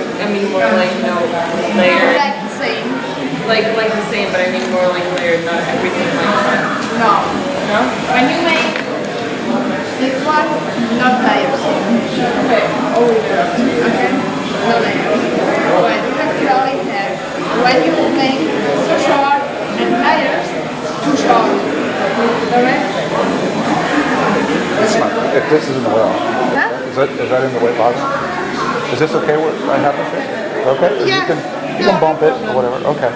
I mean more like layered. Like the same. Like the same, but I mean more like layered, not everything like that. No. No? When you make this one, not layers. Okay. Oh yeah. Okay? No layers. But you have to only have, when you make so short and layers, too short. Alright? That's fine. If this is in the well. Huh? Is that in the weight box? Is this okay what I have to say? Okay? Yes. You can bump it or whatever. Okay.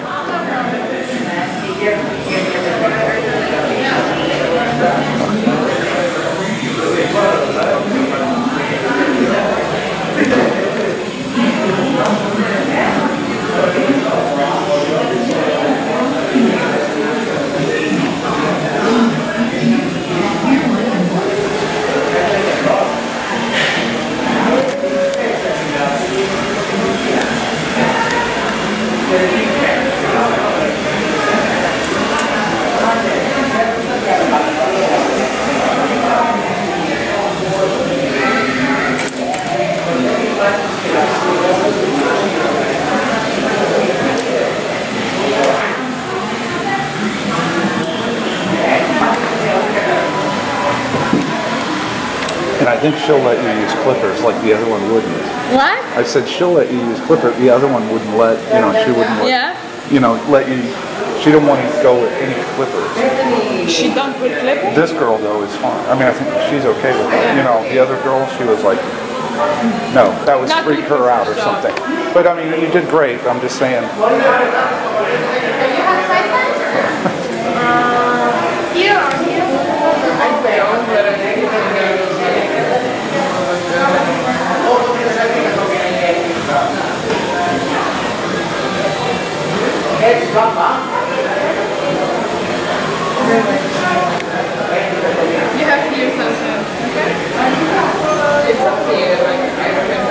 And I think she'll let you use clippers like the other one wouldn't. What? I said she'll let you use clippers. The other one wouldn't let, you know, she wouldn't let, you know, let you, she didn't want to go with any clippers. She don't put clippers? This girl, though, is fine. I mean, I think she's okay with it. You know, the other girl, she was like, no, that was freak her out or something. But, I mean, you did great. I'm just saying. Do you have sideburns? Here or here? I failed, but I think you have to use those hands, okay? It's up to you, like, I don't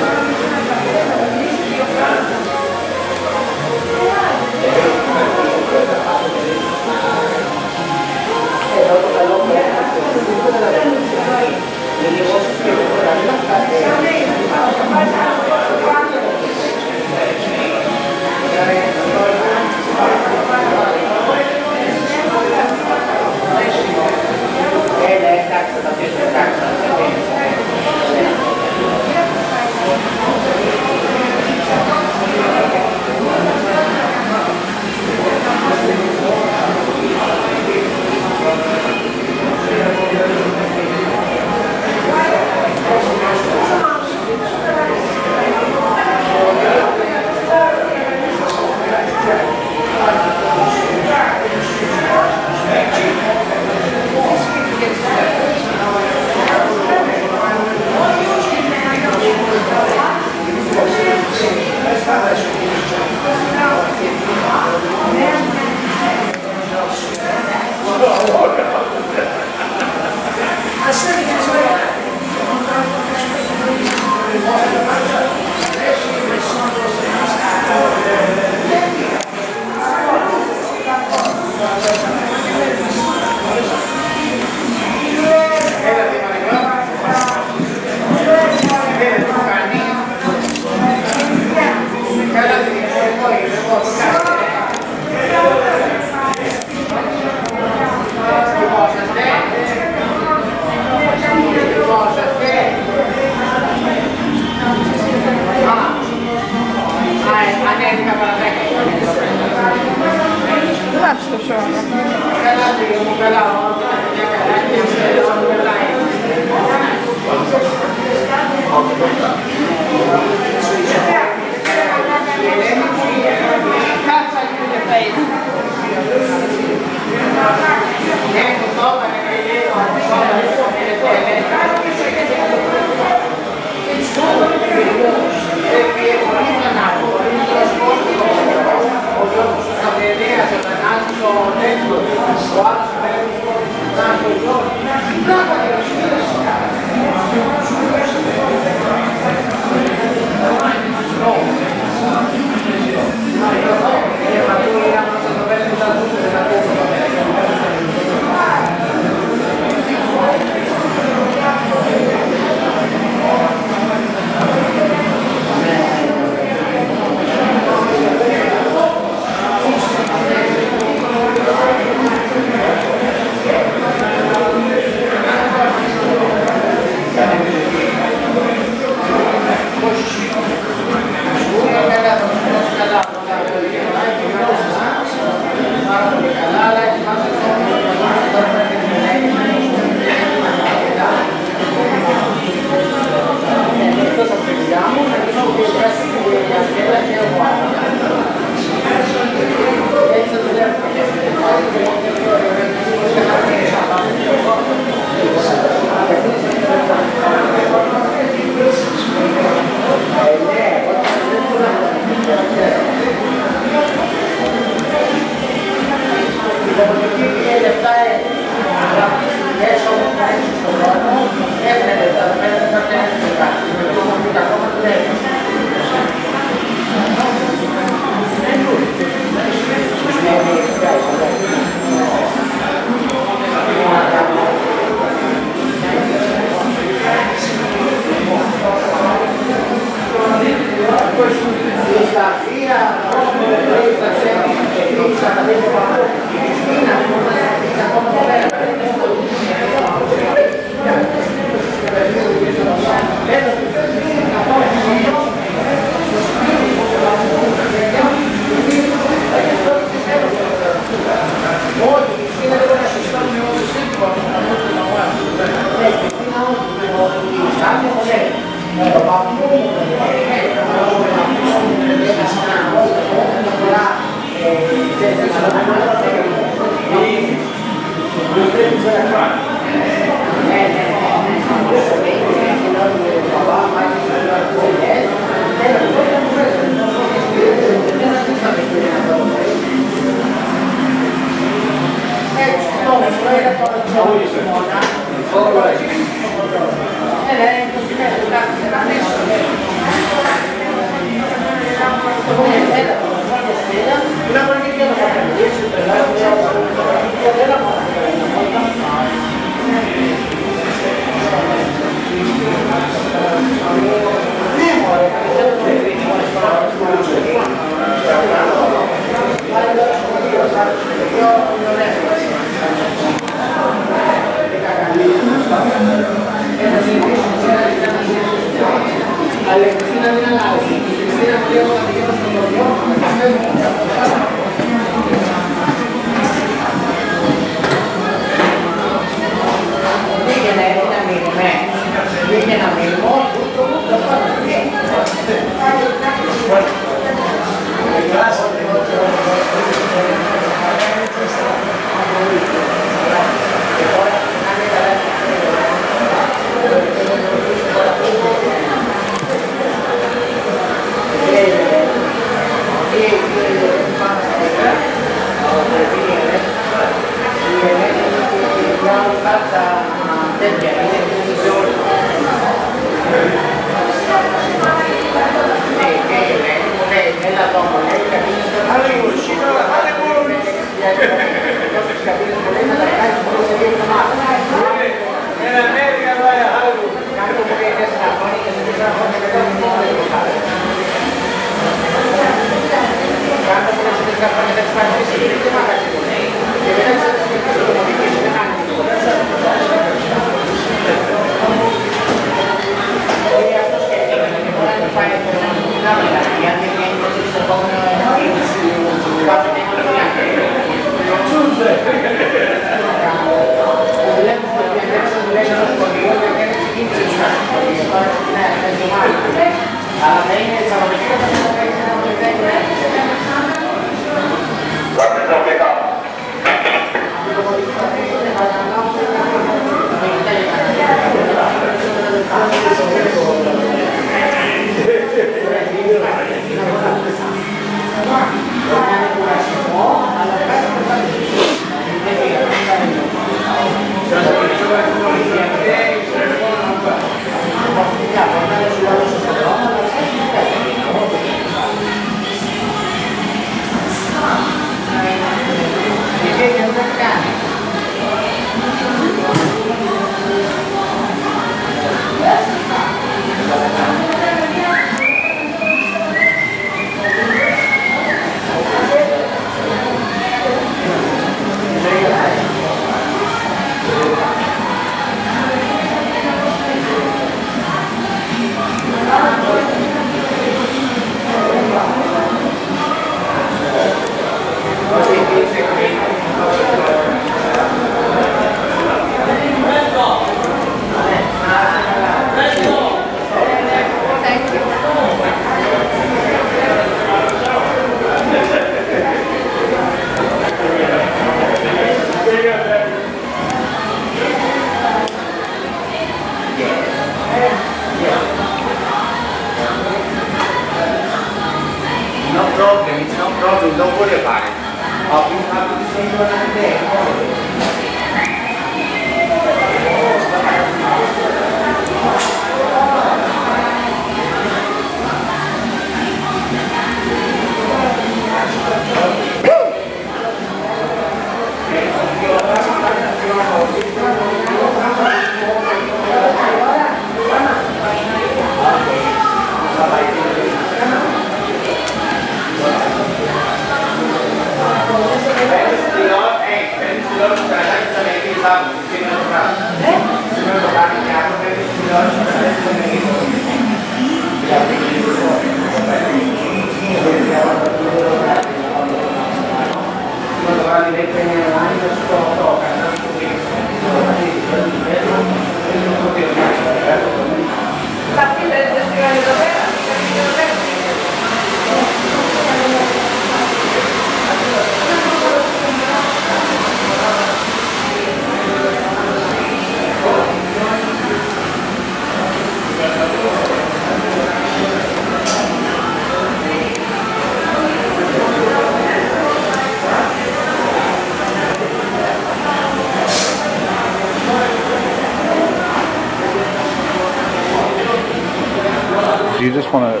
Do you just want to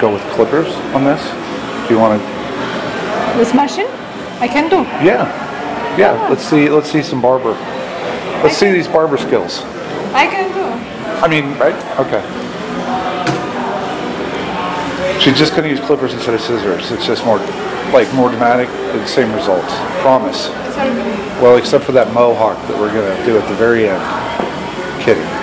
go with clippers on this? Do you want to? With machine, I can do. Yeah, yeah. Oh. Let's see some barber. Let's see these barber skills. I can do. I mean, right? Okay. She's just going to use clippers instead of scissors. It's just more dramatic, and the same results. Promise. Sorry. Well, except for that mohawk that we're going to do at the very end. Kidding.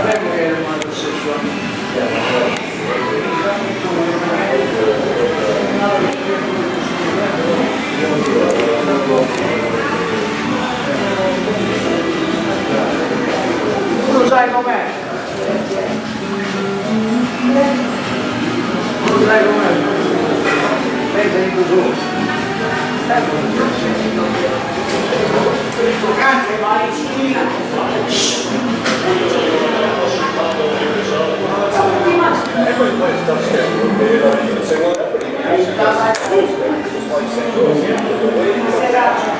sapevo che era un altro sessuale. Tu sai com'è? Tu sai com'è? Pensa di questo canto va in Grazie.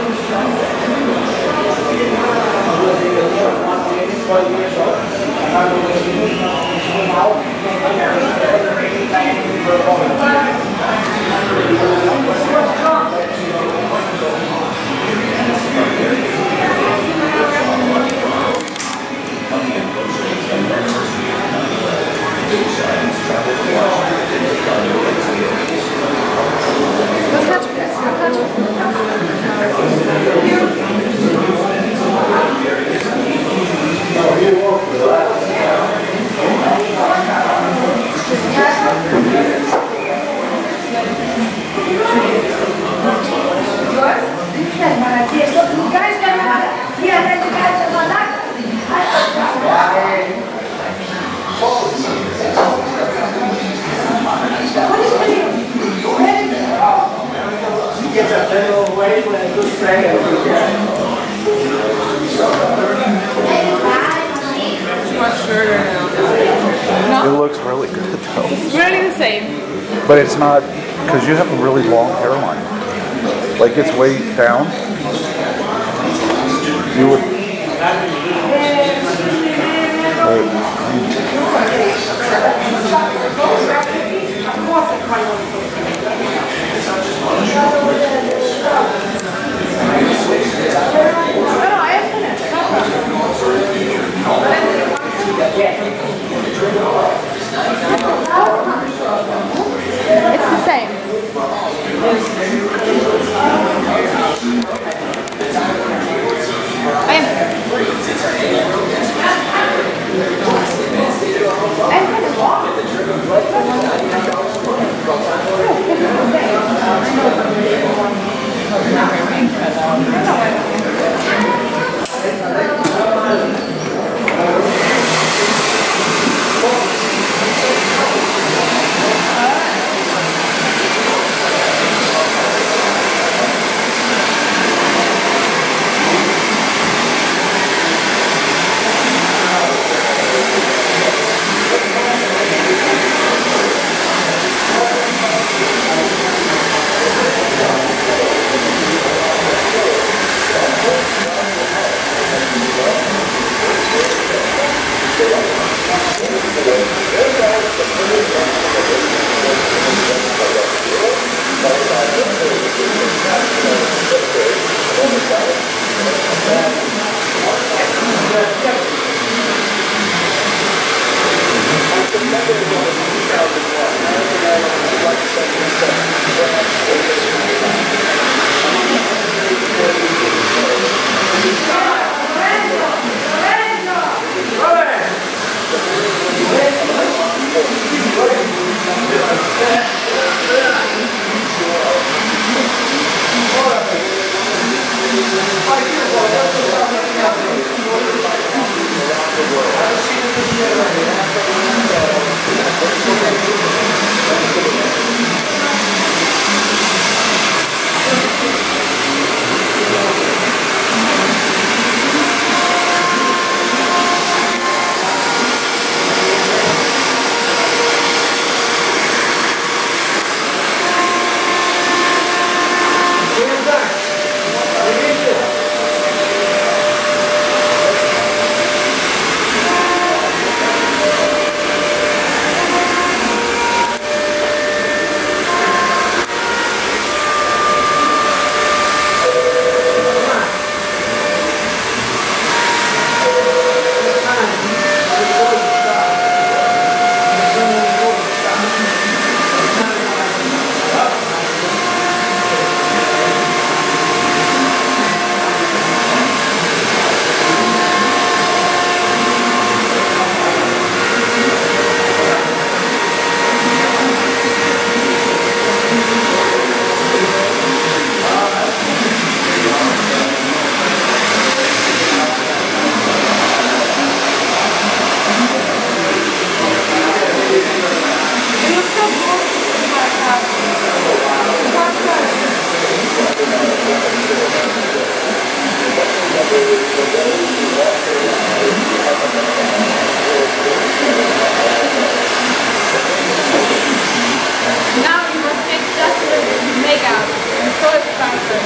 It looks really good though. It's really the same. But it's not, because you have a really long hairline. Like it's way down. You would. It's the same. Now you must take just a little to make out. So it's time for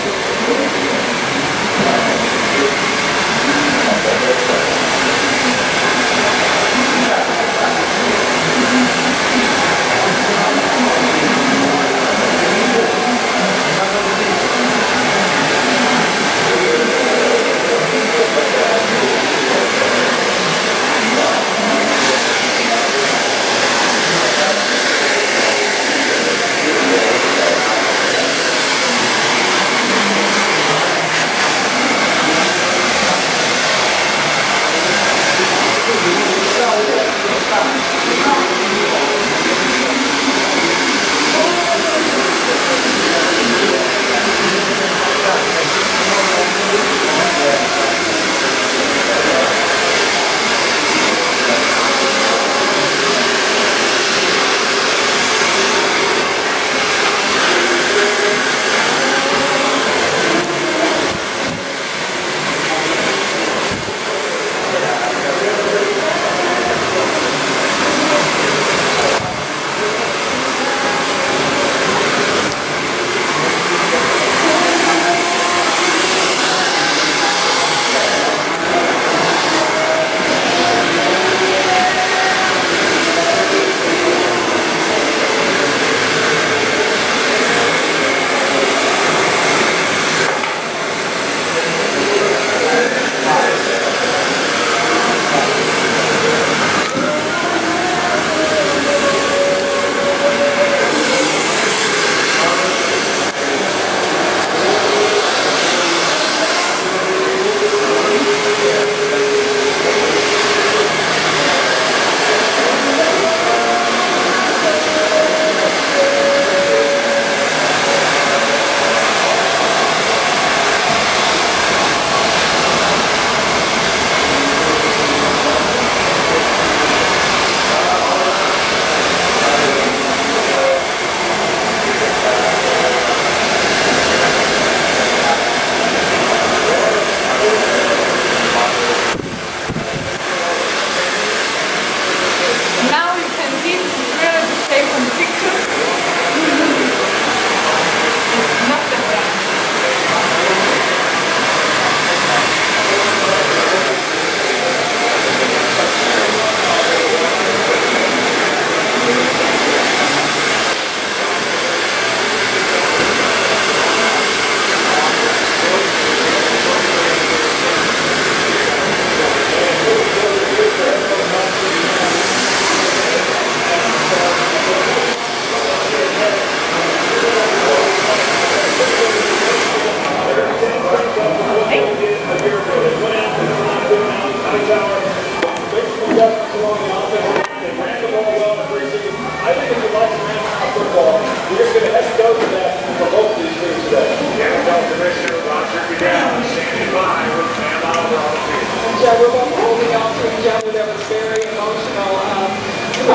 that we're both holding out to each other. That was very emotional. What do you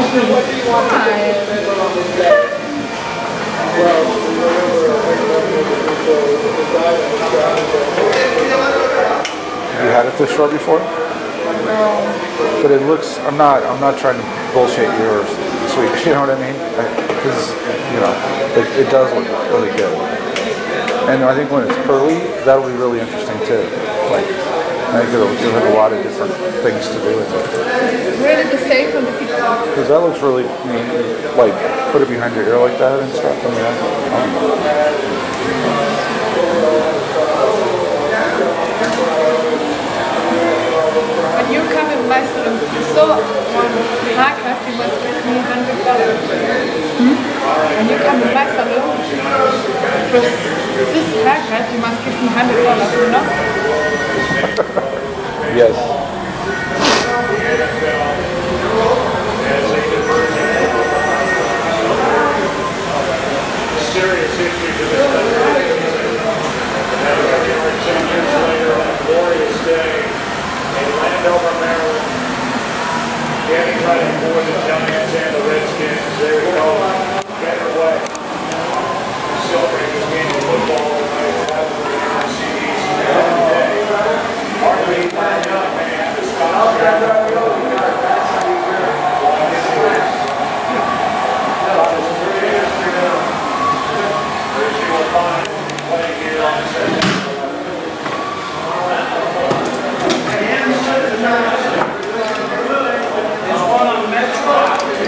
want to remember on this day? Well, remember, have you had a fish roll before? No. But it looks. I'm not trying to bullshit you or sweet. You know what I mean? Because you know, it does look really good. And I think when it's pearly, that'll be really interesting too. Like, I think it'll have a lot of different things to do with it. Where did the steak from the pizza? Because that looks really neat. Like, put it behind your ear like that and stuff. I mean, I don't know. When you come in Western, you saw one market, you must give me $100. When you come in Western, this market, you must give me $100, you know? Yes. Gracias.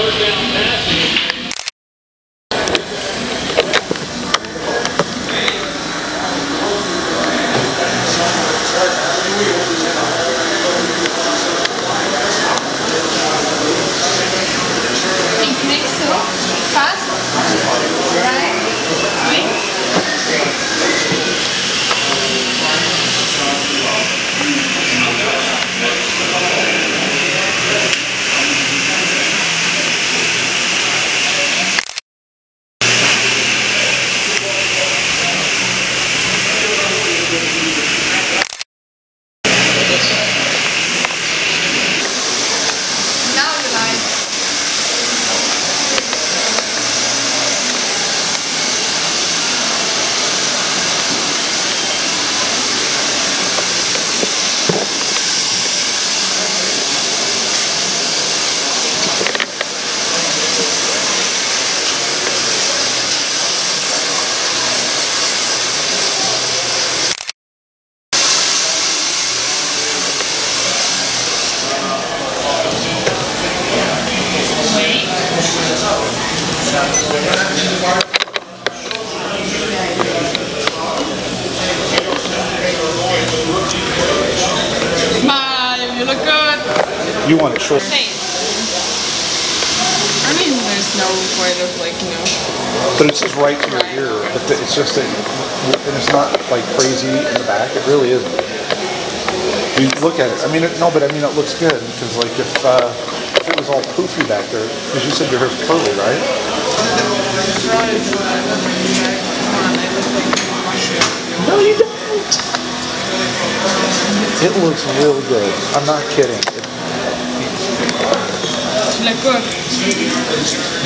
third down passes. Smile, you look good. You want it short. I mean, there's no way of like, you know. But it's just right to your ear. But it's just that, and it's not like crazy in the back. It really isn't. You look at it. I mean, but it looks good because like if it was all poofy back there, because you said your hair's curly, right? No, you don't. It looks real good. I'm not kidding. You look good.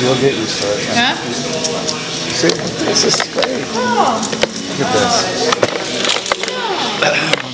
You'll get used to it. Yeah? See? This is great. Oh. Look at this. Yeah.